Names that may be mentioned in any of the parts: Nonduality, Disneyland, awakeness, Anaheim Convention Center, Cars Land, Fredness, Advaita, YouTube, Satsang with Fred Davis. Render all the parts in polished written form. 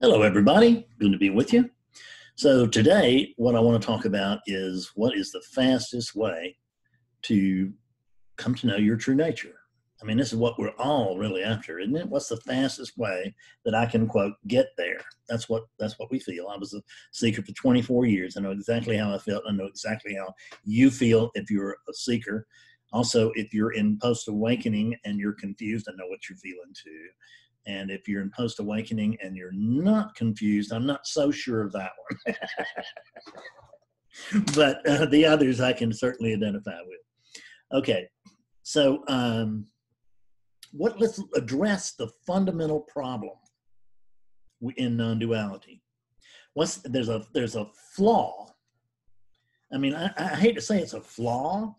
Hello, everybody. Good to be with you. So today, what I want to talk about is what is the fastest way to come to know your true nature. I mean, this is what we're all really after, isn't it? What's the fastest way that I can, quote, get there? That's what we feel. I was a seeker for 24 years. I know exactly how I felt. I know exactly how you feel if you're a seeker. Also, if you're in post-awakening and you're confused, I know what you're feeling too. And if you're in post-awakening and you're not confused, I'm not so sure of that one. But the others I can certainly identify with. Okay, so let's address the fundamental problem in non-duality. There's a flaw. I mean, I hate to say it's a flaw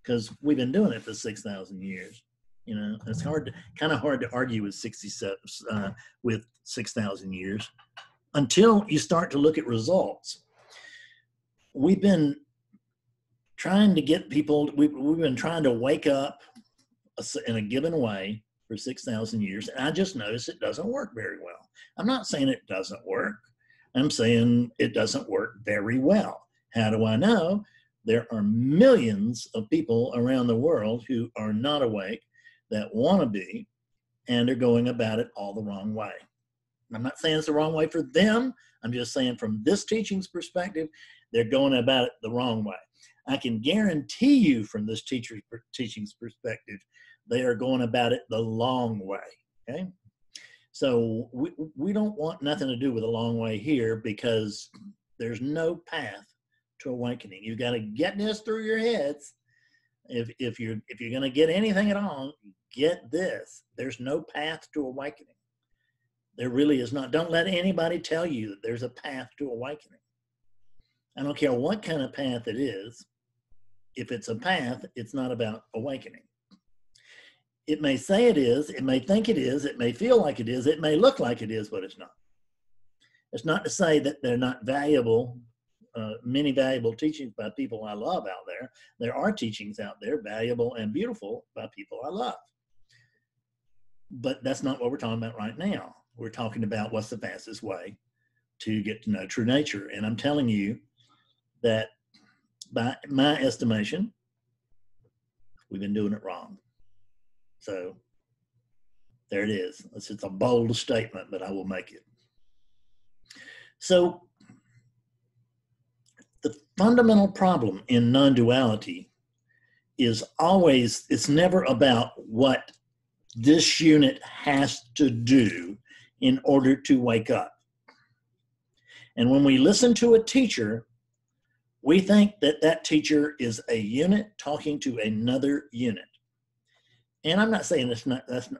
because we've been doing it for 6,000 years. You know, it's kind of hard to argue with 6,000 years until you start to look at results. We've been trying to get people, we've been trying to wake up in a given way for 6,000 years. And I just noticed it doesn't work very well. I'm not saying it doesn't work. I'm saying it doesn't work very well. How do I know? There are millions of people around the world who are not awake, that want to be, and are going about it all the wrong way. I'm not saying it's the wrong way for them. I'm just saying from this teaching's perspective, they're going about it the wrong way. I can guarantee you from this teaching's perspective, they are going about it the long way, okay? So we don't want nothing to do with the long way here because there's no path to awakening. You've got to get this through your heads. If you're going to get anything at all, get this. There's no path to awakening. There really is not. Don't let anybody tell you that there's a path to awakening. I don't care what kind of path it is. If it's a path, it's not about awakening. It may say it is. It may think it is. It may feel like it is. It may look like it is, but it's not. It's not to say that they're not valuable. Many valuable teachings by people I love out there. There are teachings out there, valuable and beautiful, by people I love. But that's not what we're talking about right now. We're talking about what's the fastest way to get to know true nature. And I'm telling you that by my estimation, we've been doing it wrong. So there it is. It's just a bold statement, but I will make it. So the fundamental problem in non-duality is always, it's never about what this unit has to do in order to wake up. And when we listen to a teacher, we think that that teacher is a unit talking to another unit. And I'm not saying that's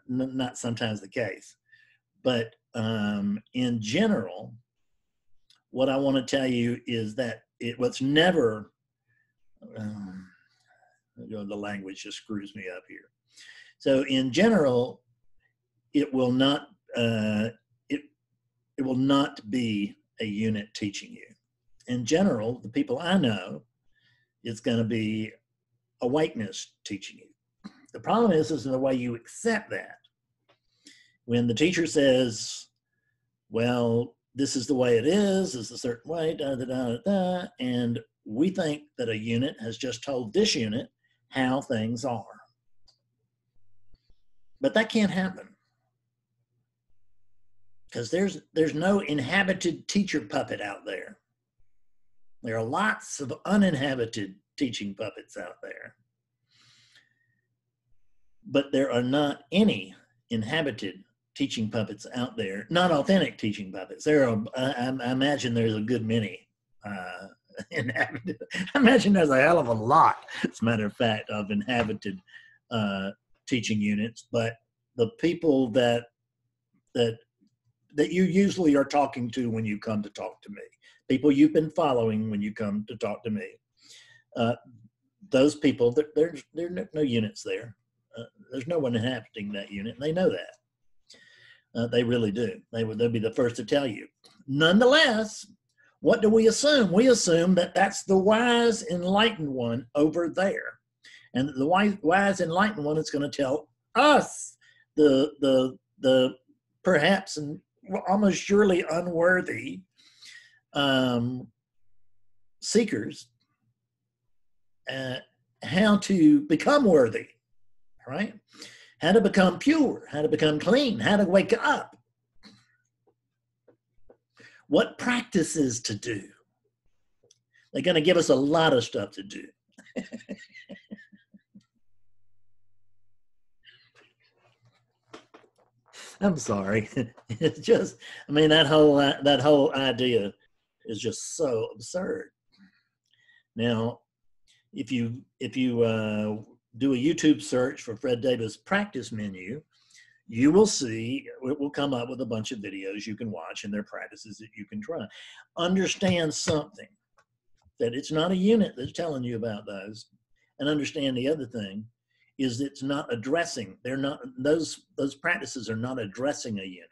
not sometimes the case, but in general, what I want to tell you is that the language just screws me up here. So in general, it will not be a unit teaching you. In general, the people I know, it's going to be awakeness teaching you. The problem is the way you accept that. When the teacher says, well, this is the way it is, it's a certain way, da, da, da, da, da. And we think that a unit has just told this unit how things are. But that can't happen. Because there's no inhabited teacher puppet out there. There are lots of uninhabited teaching puppets out there. But there are not any inhabited teaching puppets out there, not authentic teaching puppets. There are, I imagine there's a good many. I imagine there's a hell of a lot, as a matter of fact, of inhabited teaching units, but the people that you usually are talking to when you come to talk to me, people you've been following when you come to talk to me, those people, there are no units there. There's no one inhabiting that unit, and they know that. They really do. They'll be the first to tell you. Nonetheless, what do we assume? We assume that that's the wise, enlightened one over there. And the wise, enlightened one is going to tell us the perhaps almost surely unworthy seekers how to become worthy, right? How to become pure, how to become clean, how to wake up. What practices to do. They're going to give us a lot of stuff to do. I'm sorry. It's just, I mean, that whole idea is just so absurd. Now, if you do a YouTube search for Fred Davis practice menu, you will see, it will come up with a bunch of videos you can watch and their practices that you can try. Understand something, that it's not a unit that's telling you about those. And understand the other thing is it's not addressing, those practices are not addressing a unit.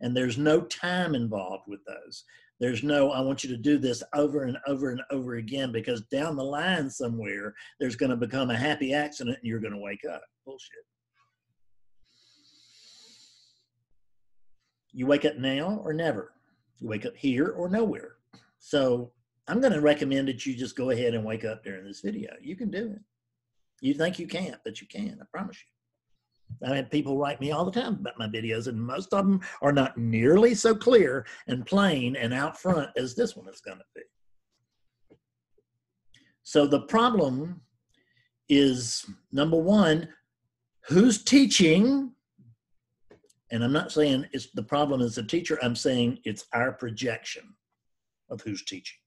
And there's no time involved with those. There's no, I want you to do this over and over and over again, because down the line somewhere, there's going to become a happy accident and you're going to wake up. Bullshit. You wake up now or never. You wake up here or nowhere. So I'm going to recommend that you just go ahead and wake up during this video. You can do it. You think you can't, but you can, I promise you. I have people write me all the time about my videos, and most of them are not nearly so clear and plain and out front as this one is going to be. So the problem is, number one, who's teaching? And I'm not saying it's the problem is the teacher. I'm saying it's our projection of who's teaching.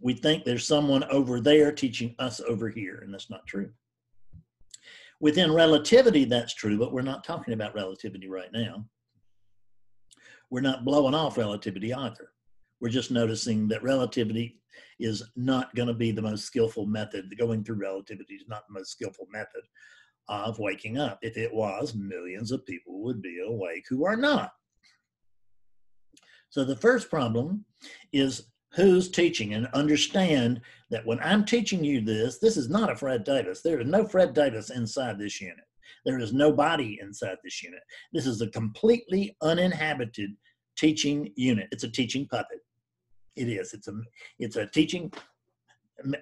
We think there's someone over there teaching us over here, and that's not true. Within relativity, that's true, but we're not talking about relativity right now. We're not blowing off relativity either. We're just noticing that relativity is not going to be the most skillful method. Going through relativity is not the most skillful method of waking up. If it was, millions of people would be awake who are not. So the first problem is who's teaching, and understand that when I'm teaching you this, this is not a Fred Davis. There is no Fred Davis inside this unit. There is no body inside this unit. This is a completely uninhabited teaching unit. It's a teaching puppet. It is. It's a teaching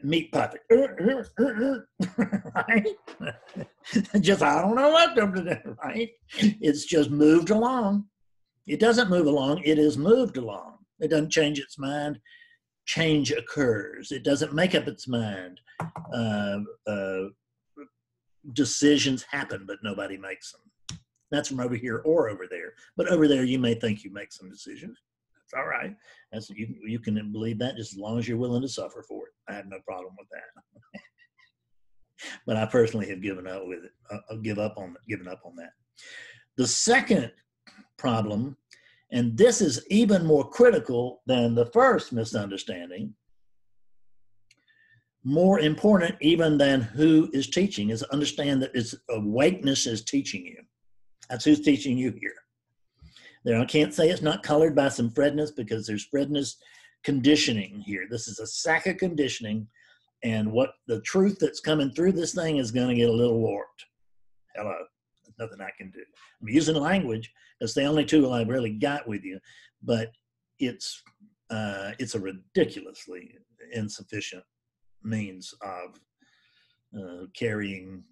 meat puppet. Right? Just, I don't know what to do, right? It's just moved along. It doesn't move along. It is moved along. It doesn't change its mind. Change occurs. It doesn't make up its mind. Decisions happen, but nobody makes them. That's from over here or over there. But over there, you may think you make some decisions. That's all right. That's, you can believe that just as long as you're willing to suffer for it. I have no problem with that. But I personally have given up with it. I've given up on that. The second problem, and this is even more critical than the first misunderstanding, more important even than who is teaching, is understand that it's awakeness is teaching you. That's who's teaching you here. Now, I can't say it's not colored by some Fredness, because there's Fredness conditioning here. This is a sack of conditioning, and what the truth that's coming through this thing is going to get a little warped. Hello. Nothing I can do. I'm using language. That's the only tool I've really got with you, but it's a ridiculously insufficient means of of telling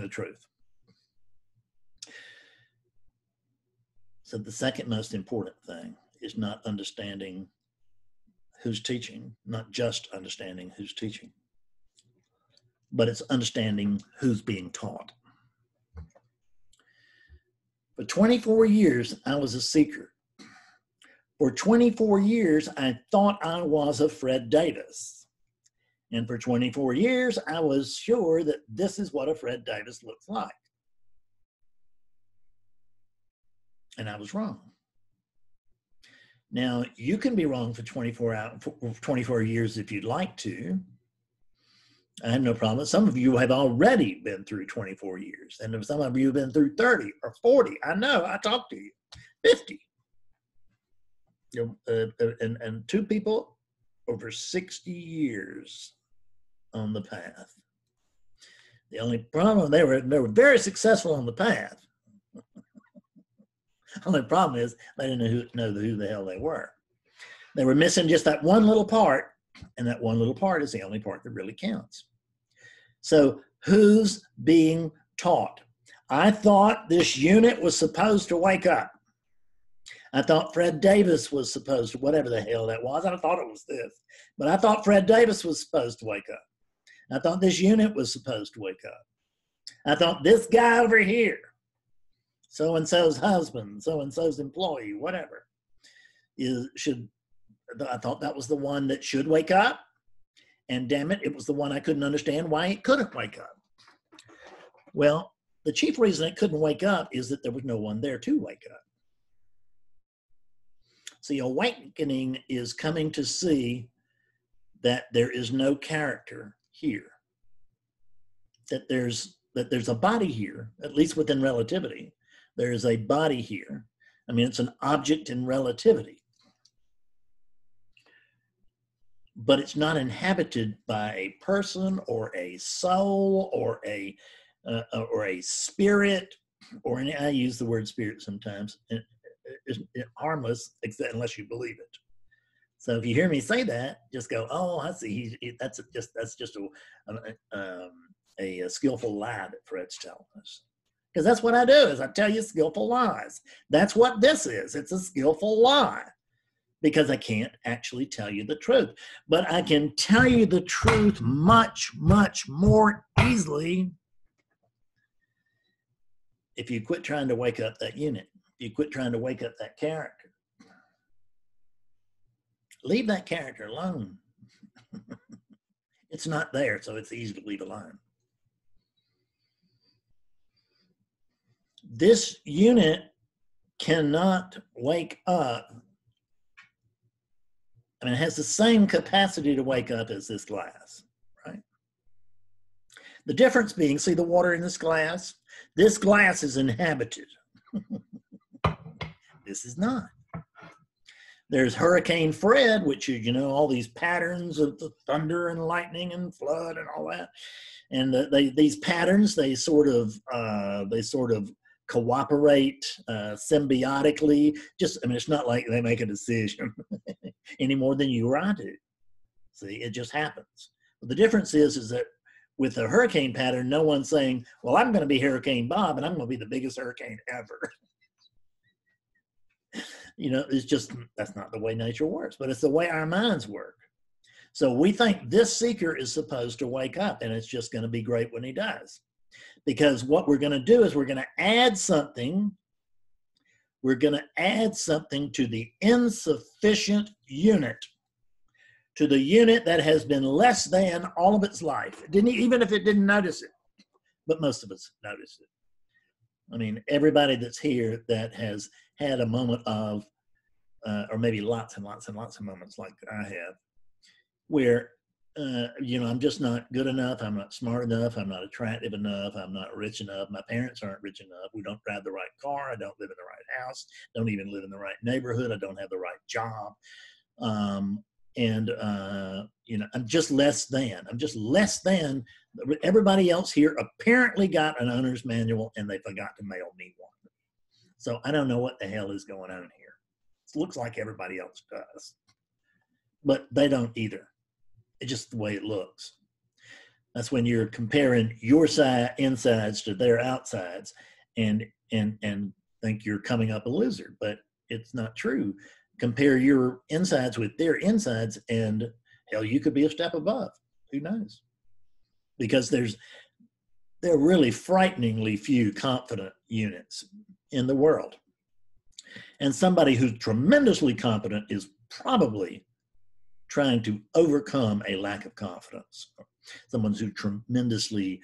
the truth. So the second most important thing is not understanding who's teaching, not just understanding who's teaching, but it's understanding who's being taught. For 24 years, I was a seeker. For 24 years, I thought I was a Fred Davis. And for 24 years, I was sure that this is what a Fred Davis looks like. And I was wrong. Now, you can be wrong for 24 years if you'd like to. I have no problem. Some of you have already been through 24 years, and some of you have been through 30 or 40. I know, I talked to you. 50. And two people over 60 years on the path. The only problem, they were very successful on the path. Only problem is they didn't know who the hell they were. They were missing just that one little part, and that one little part is the only part that really counts. So who's being taught? I thought this unit was supposed to wake up. I thought Fred Davis was supposed to, whatever the hell that was, I thought it was this. But I thought Fred Davis was supposed to wake up. I thought this unit was supposed to wake up. I thought this guy over here, so-and-so's husband, so-and-so's employee, whatever, I thought that was the one that should wake up. And damn it was the one I couldn't understand why it couldn't wake up. Well, the chief reason it couldn't wake up is that there was no one there to wake up. See, awakening is coming to see that there is no character here, that there's a body here, at least within relativity. There is a body here. I mean, it's an object in relativity, but it's not inhabited by a person or a soul or a spirit or any, I use the word spirit sometimes. It's harmless except unless you believe it. So if you hear me say that, just go, oh, I see. That's just a skillful lie that Fred's telling us. Because that's what I do, is I tell you skillful lies. That's what this is. It's a skillful lie. Because I can't actually tell you the truth. But I can tell you the truth much, much more easily if you quit trying to wake up that unit. If you quit trying to wake up that character. Leave that character alone. It's not there, so it's easy to leave alone. This unit cannot wake up. I mean, it has the same capacity to wake up as this glass, right? The difference being, see the water in this glass? This glass is inhabited. This is not. There's Hurricane Fred, which is, you know, all these patterns of the thunder and lightning and flood and all that. And these patterns, they sort of cooperate symbiotically. It's not like they make a decision any more than you or I do. See, it just happens. But the difference is that with the hurricane pattern, no one's saying, well, I'm going to be Hurricane Bob and I'm going to be the biggest hurricane ever. You know, it's just, that's not the way nature works, but it's the way our minds work. So we think this seeker is supposed to wake up, and it's just going to be great when he does. Because what we're going to do is we're going to add something. We're going to add something to the insufficient unit, to the unit that has been less than all of its life. It didn't, even if it didn't notice it, but most of us notice it. I mean, everybody that's here that has had a moment of, or maybe lots and lots and lots of moments like I have, where, you know, I'm just not good enough, I'm not smart enough, I'm not attractive enough, I'm not rich enough, my parents aren't rich enough, we don't drive the right car, I don't live in the right house, don't even live in the right neighborhood, I don't have the right job. You know, I'm just less than. I'm just less than. Everybody else here apparently got an owner's manual and they forgot to mail me one. So I don't know what the hell is going on here. It looks like everybody else does, but they don't either. It's just the way it looks. That's when you're comparing your insides to their outsides and think you're coming up a loser, but it's not true. Compare your insides with their insides and hell, you could be a step above. Who knows? Because there are really frighteningly few confident units in the world. And somebody who's tremendously competent is probably trying to overcome a lack of confidence. Someone who's tremendously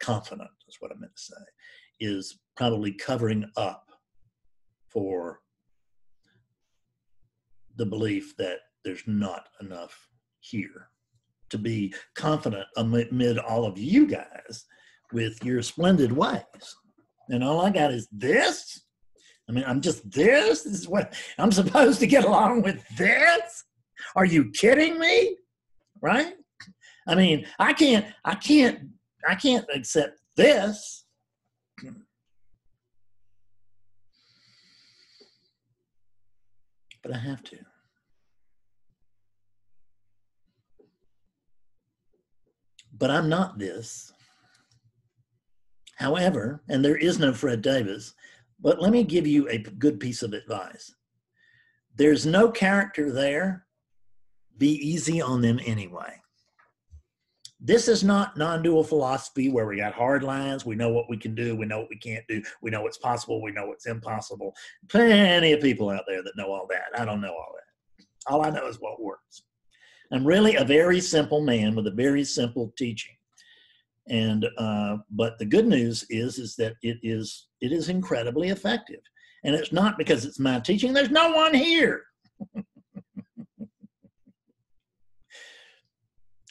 confident, is what I meant to say, is probably covering up for the belief that there's not enough here to be confident amid all of you guys with your splendid ways. And all I got is this. I mean, I'm just this. This is what I'm supposed to get along with. This? Are you kidding me? Right? I mean, I can't accept this. but I have to. But I'm not this. However, and there is no Fred Davis, but let me give you a good piece of advice. There's no character there. Be easy on them anyway. This is not non-dual philosophy where we got hard lines. We know what we can do. We know what we can't do. We know what's possible. We know what's impossible. Plenty of people out there that know all that. I don't know all that. All I know is what works. I'm really a very simple man with a very simple teaching. And, but the good news is that it is incredibly effective. And it's not because it's my teaching. There's no one here.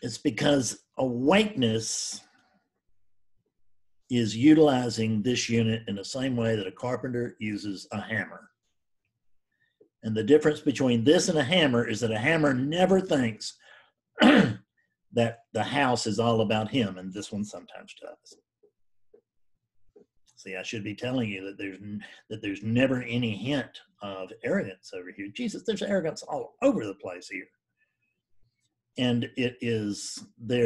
It's because awakeness is utilizing this unit in the same way that a carpenter uses a hammer. And the difference between this and a hammer is that a hammer never thinks that the house is all about him, and this one sometimes does. See, I should be telling you that there's never any hint of arrogance over here. Jesus, there's arrogance all over the place here. And I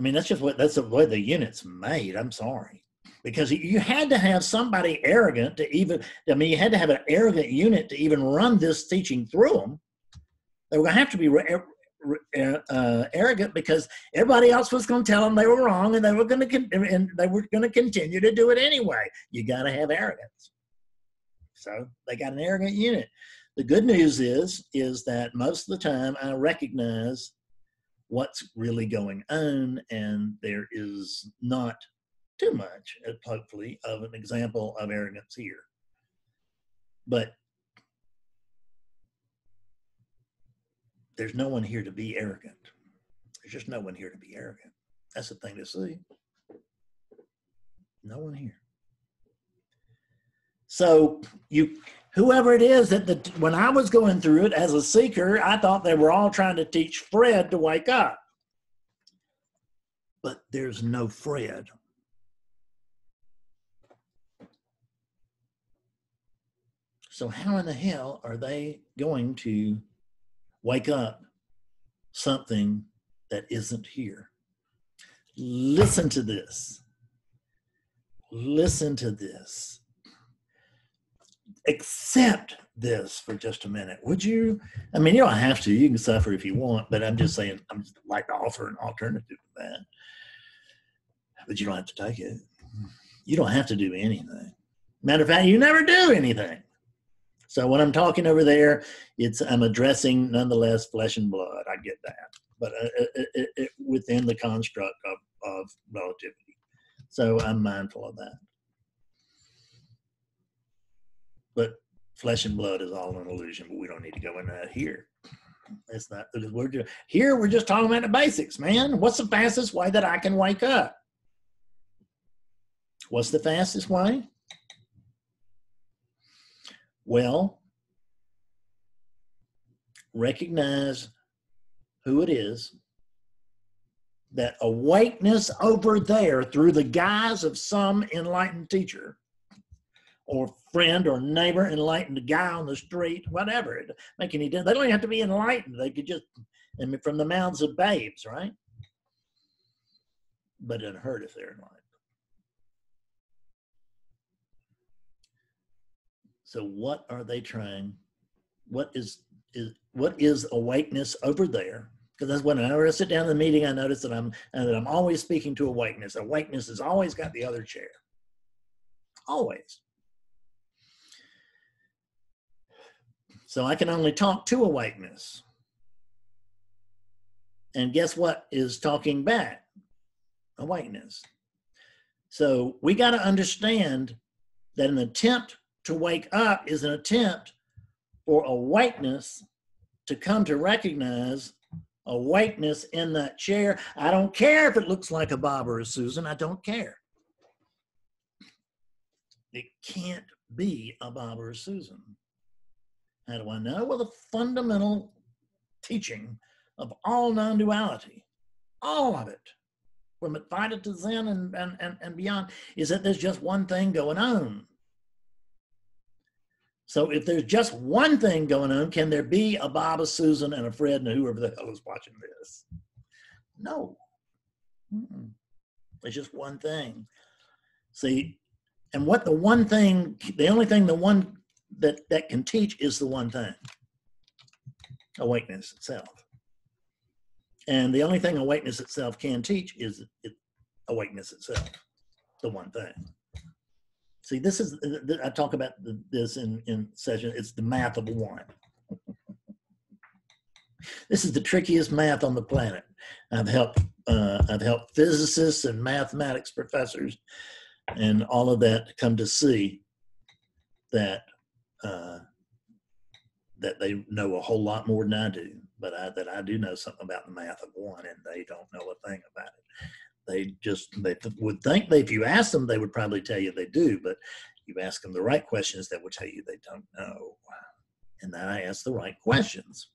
mean, that's the way the unit's made, I'm sorry. Because you had to have somebody arrogant to even, I mean, you had to have an arrogant unit to even run this teaching through them. They were going to have to be arrogant because everybody else was going to tell them they were wrong, and they were going to continue to do it anyway. You got to have arrogance. So they got an arrogant unit. The good news is that most of the time I recognize what's really going on, and there is not too much, hopefully, of an example of arrogance here. But there's no one here to be arrogant. There's just no one here to be arrogant. That's the thing to see. No one here. So whoever it is when I was going through it as a seeker, I thought they were all trying to teach Fred to wake up. But there's no Fred. So how in the hell are they going to wake up something that isn't here? Listen to this. Listen to this. Accept this for just a minute, would you? I mean, you don't have to. You can suffer if you want, but I'm just saying, I'm just like to offer an alternative to that. But you don't have to take it. You don't have to do anything. Matter of fact, you never do anything. So when I'm talking over there, I'm addressing, nonetheless, flesh and blood. I get that. But within the construct of relativity. So I'm mindful of that. But flesh and blood is all an illusion, but we don't need to go into that here. It's not, because we're just talking about the basics, man. What's the fastest way that I can wake up? What's the fastest way? Well, recognize who it is, that awakeness over there through the guise of some enlightened teacher or friend or neighbor, enlightened guy on the street, whatever. It make any difference. They don't even have to be enlightened. They could just, I mean, from the mouths of babes, right? But it doesn't hurt if they're enlightened. So what are they trying? What is awakeness over there? Because that's whenever I sit down in the meeting, I notice that I'm always speaking to awakeness. Awakeness has always got the other chair. Always. So I can only talk to awakeness. And guess what is talking back? Awakeness. So we got to understand that an attempt to wake up is an attempt for awakeness to come to recognize awakeness in that chair. I don't care if it looks like a Bob or a Susan. I don't care. It can't be a Bob or a Susan. How do I know? Well, the fundamental teaching of all non-duality, all of it, from Advaita to Zen and beyond, is that there's just one thing going on. So if there's just one thing going on, can there be a Bob, a Susan, and a Fred, and whoever the hell is watching this? No. There's just one thing. See, and what the one thing, the only thing, the one that can teach is the one thing, awakeness itself. And the only thing awakeness itself can teach is awakeness itself, the one thing. See, this is, I talk about this in session, it's the math of one. This is the trickiest math on the planet. I've helped physicists and mathematics professors and all of that come to see that that they know a whole lot more than I do, but I do know something about the math of one, and they don't know a thing about it. They would think that if you ask them, they would probably tell you they do, but you ask them the right questions, that will tell you they don't know. And then I ask the right questions.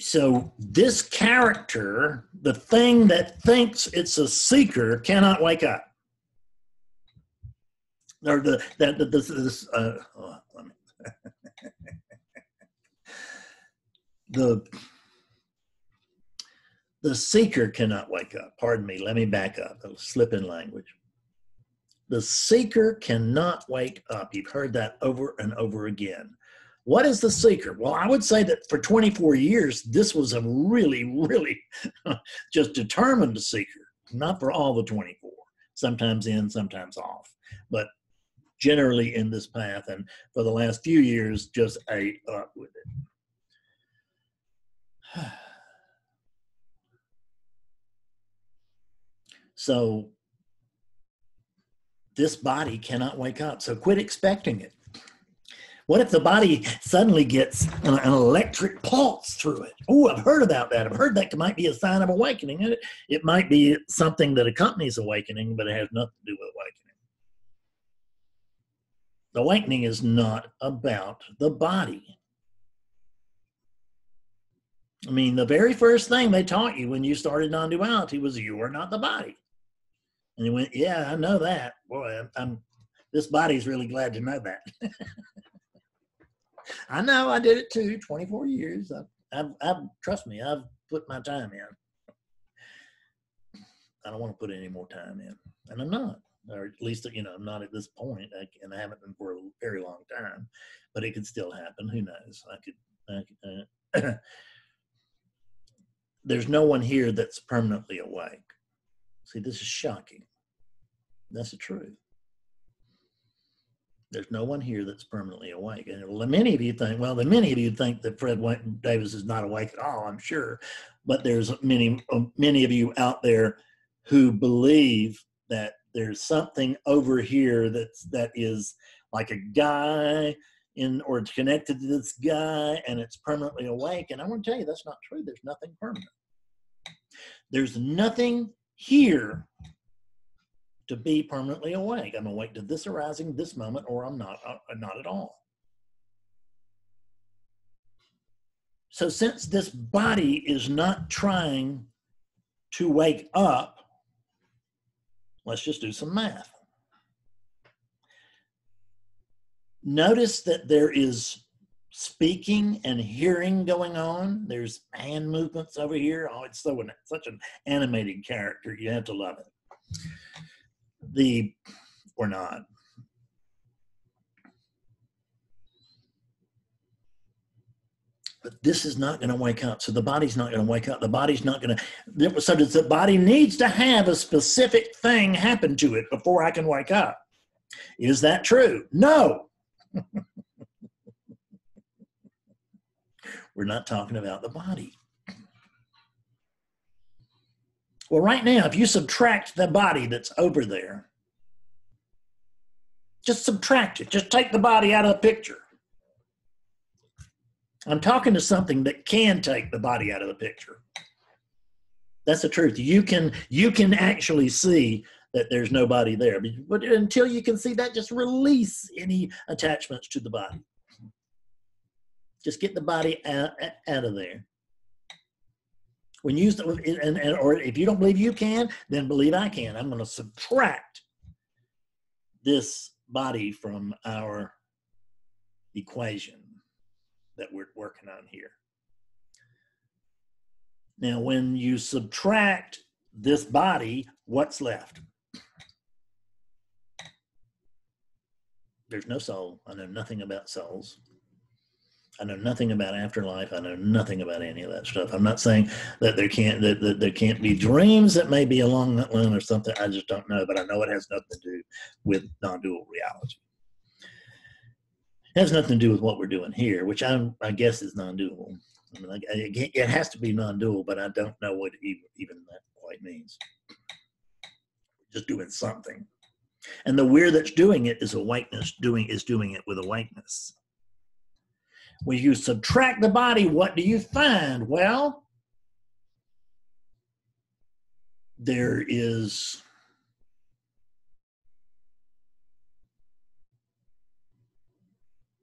So this character, the thing that thinks it's a seeker, cannot wake up. Or the seeker cannot wake up. Pardon me, let me back up. I'll slip in language. The seeker cannot wake up. You've heard that over and over again. What is the seeker? Well, I would say that for 24 years, this was a really, really just determined seeker. Not for all the 24. Sometimes in, sometimes off. But generally in this path, and for the last few years, just ate up with it. So this body cannot wake up, so quit expecting it. What if the body suddenly gets an electric pulse through it? Oh, I've heard about that. I've heard that might be a sign of awakening. It might be something that accompanies awakening, but it has nothing to do with awakening. The awakening is not about the body. I mean, the very first thing they taught you when you started non-duality was you are not the body. And you went, yeah, I know that. Boy, this body's really glad to know that. I know, I did it too, 24 years. Trust me, I've put my time in. I don't want to put any more time in, and I'm not. Or at least, you know, I'm not at this point, and I haven't been for a very long time, but it could still happen. Who knows? I could There's no one here that's permanently awake. See, this is shocking. That's the truth. There's no one here that's permanently awake. And many of you think that Fred Davis is not awake at all, I'm sure, but there's many of you out there who believe that there's something over here that is like a guy in, or it's connected to this guy, and it's permanently awake. And I want to tell you, that's not true. There's nothing permanent. There's nothing here to be permanently awake. I'm awake to this arising, this moment, or I'm not at all. So since this body is not trying to wake up, let's just do some math. Notice that there is speaking and hearing going on. There's hand movements over here. Oh, it's such an animated character. You have to love it. Or not. But this is not going to wake up. So the body's not going to wake up. The body's not going to. So the body needs to have a specific thing happen to it before I can wake up. Is that true? No. We're not talking about the body. Well, right now, if you subtract the body that's over there, just subtract it. Just take the body out of the picture. I'm talking to something that can take the body out of the picture. That's the truth. You can actually see that there's no body there. But until you can see that, just release any attachments to the body. Just get the body out of there. When you, or if you don't believe you can, then believe I can. I'm going to subtract this body from our equation that we're working on here. Now, when you subtract this body, what's left? There's no soul. I know nothing about souls. I know nothing about afterlife. I know nothing about any of that stuff. I'm not saying that there can't be dreams that may be along that line or something. I just don't know, but I know it has nothing to do with non-dual reality. It has nothing to do with what we're doing here, which I guess is non-dual. I mean, it has to be non-dual, but I don't know what even that quite means. Just doing something. And the we're that's doing it is awakeness, doing it with awakeness. When you subtract the body, what do you find? Well, there is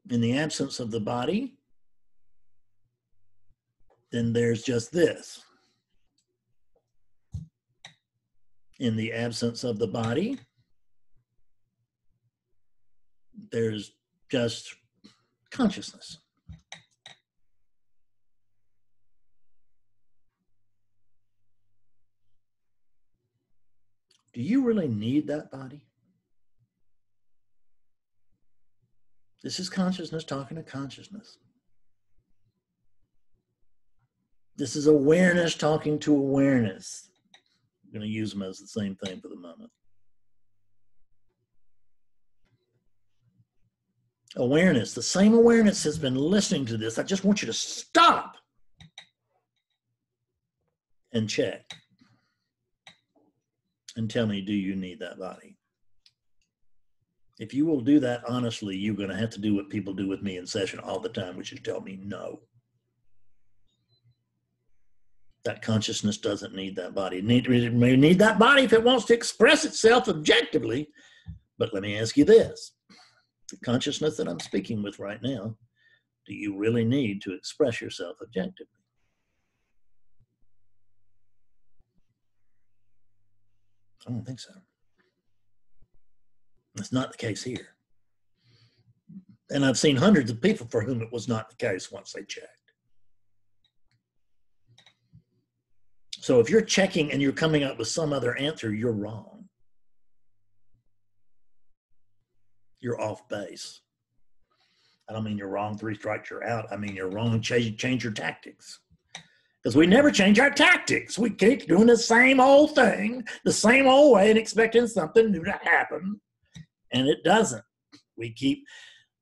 in the absence of the body, then there's just this. In the absence of the body, there's just consciousness. Do you really need that body? This is consciousness talking to consciousness. This is awareness talking to awareness. I'm going to use them as the same thing for the moment. Awareness, the same awareness has been listening to this. I just want you to stop and check and tell me, do you need that body? If you will do that honestly, you're going to have to do what people do with me in session all the time, which is tell me no. That consciousness doesn't need that body. It may need that body if it wants to express itself objectively, but let me ask you this. The consciousness that I'm speaking with right now, do you really need to express yourself objectively? I don't think so. That's not the case here. And I've seen hundreds of people for whom it was not the case once they checked. So if you're checking and you're coming up with some other answer, you're wrong. You're off base. I don't mean you're wrong, 3 strikes, you're out. I mean you're wrong, change your tactics. Because we never change our tactics. We keep doing the same old thing, the same old way and expecting something new to happen. And it doesn't. We keep,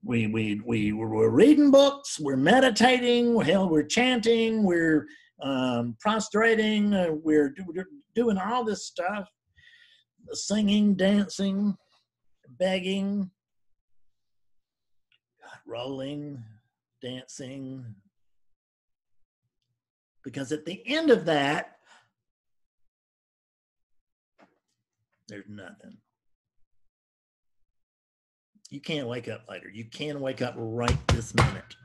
we're reading books, we're meditating, hell, we're chanting, we're prostrating, we're doing all this stuff, singing, dancing, begging, rolling, dancing, because at the end of that, there's nothing. You can't wake up later. You can wake up right this minute.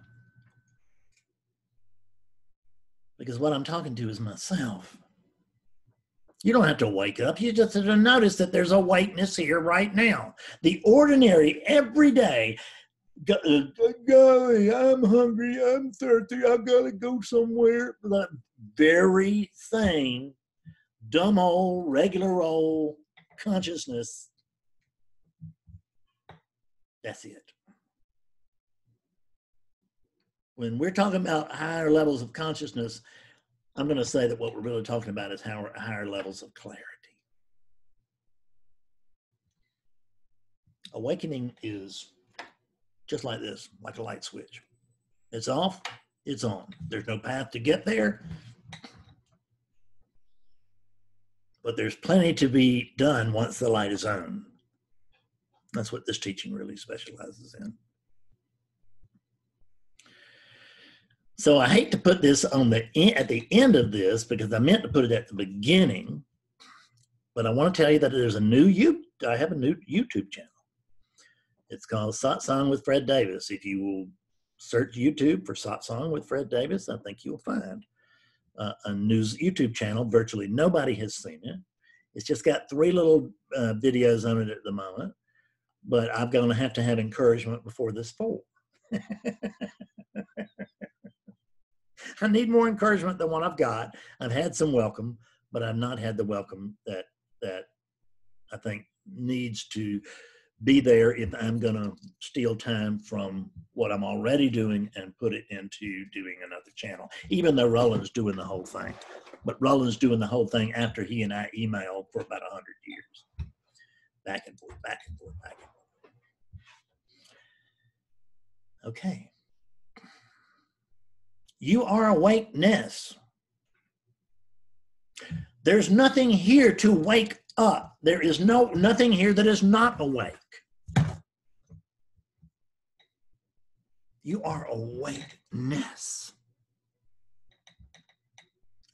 Because what I'm talking to is myself. You don't have to wake up. You just have to notice that there's a whiteness here right now. The ordinary, everyday, I'm hungry, I'm thirsty, I've got to go somewhere. The very same dumb old, regular old consciousness. That's it. When we're talking about higher levels of consciousness, I'm going to say that what we're really talking about is higher levels of clarity. Awakening is just like this, like a light switch. It's off, it's on. There's no path to get there, but there's plenty to be done once the light is on. That's what this teaching really specializes in. So I hate to put this on the at the end of this because I meant to put it at the beginning, but I want to tell you that there's a new I have a new YouTube channel. It's called Satsang with Fred Davis. If you will search YouTube for Satsang with Fred Davis, I think you'll find a news YouTube channel. Virtually nobody has seen it. It's just got 3 little videos on it at the moment, but I'm going to have encouragement before this 4. I need more encouragement than what I've got. I've had some welcome, but I've not had the welcome that I think needs to be there if I'm going to steal time from what I'm already doing and put it into doing another channel, even though Roland's doing the whole thing. But Roland's doing the whole thing after he and I emailed for about 100 years. Back and forth, back and forth, back and forth. Okay. You are awakeness. There's nothing here to wake up. There is nothing here that is not awake. You are awakeness.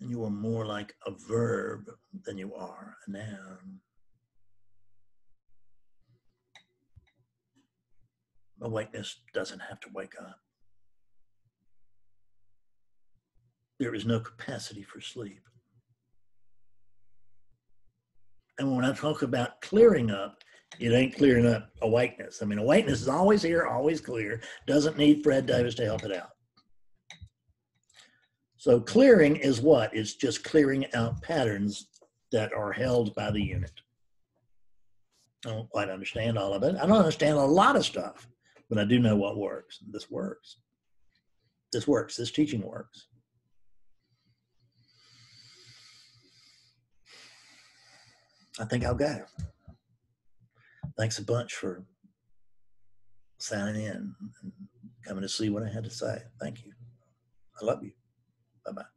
And you are more like a verb than you are a noun. Awakeness doesn't have to wake up. There is no capacity for sleep. And when I talk about clearing up, it ain't clearing up awakeness. I mean, awakeness is always here, always clear. Doesn't need Fred Davis to help it out. So clearing is what? It's just clearing out patterns that are held by the unit. I don't quite understand all of it. I don't understand a lot of stuff, but I do know what works. This works. This works. This teaching works. I think I'll go. Thanks a bunch for signing in and coming to see what I had to say. Thank you. I love you. Bye-bye.